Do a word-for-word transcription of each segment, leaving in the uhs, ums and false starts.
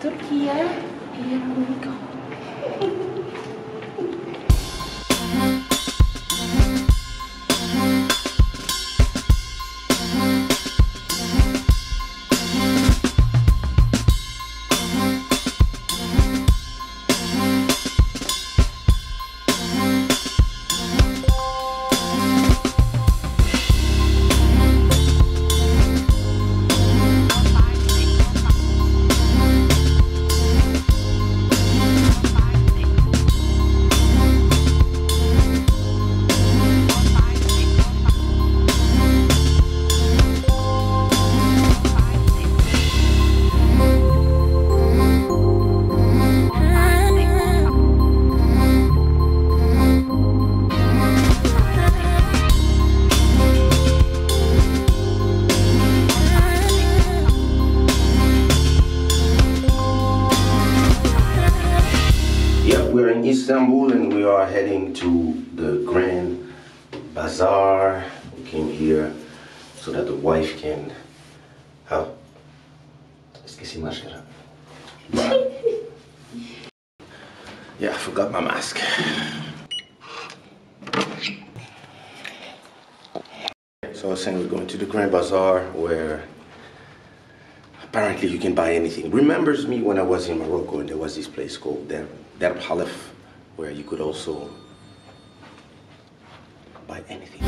Turquía y el único. We're in Istanbul and we are heading to the Grand Bazaar. We came here so that the wife can... Huh? Es que sin máscara. Yeah, I forgot my mask. So I was saying we're going to the Grand Bazaar where apparently you can buy anything. Reminds me when I was in Morocco and there was this place called Derb, Derb Halef, where you could also buy anything.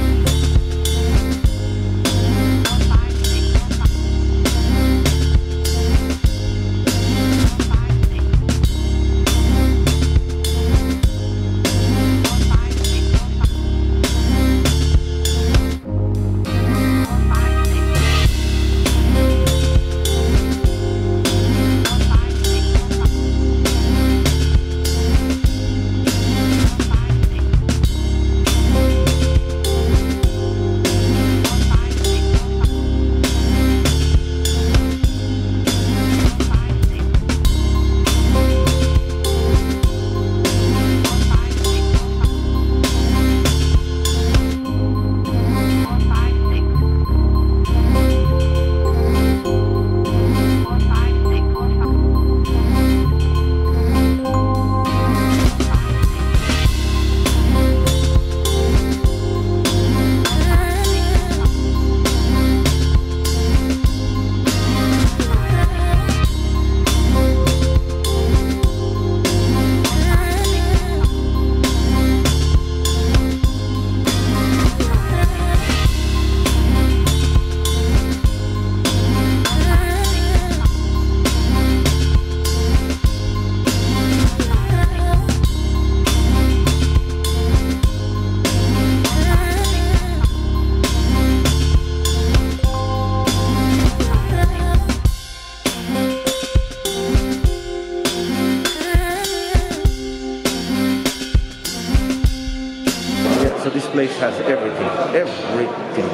So this place has everything, everything,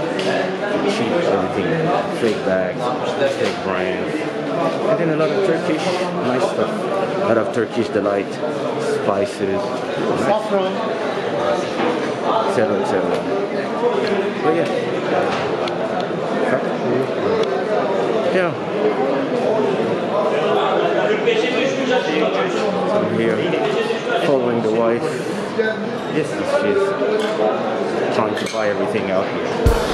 cheap, everything, fake bags, fake brands, and then a lot of Turkish, nice stuff, a lot of Turkish delight, spices, saffron, et cetera, et cetera. But yeah, yeah. So I'm here, following the wife. Yes, she's trying to buy everything out here.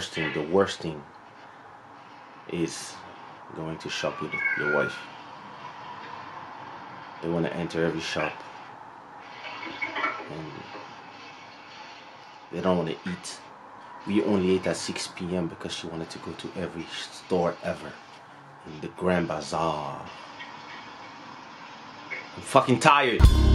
worst thing, the worst thing is going to shop with your wife. They want to enter every shop and they don't want to eat. We only ate at six p m because she wanted to go to every store ever in the Grand Bazaar. I'm fucking tired.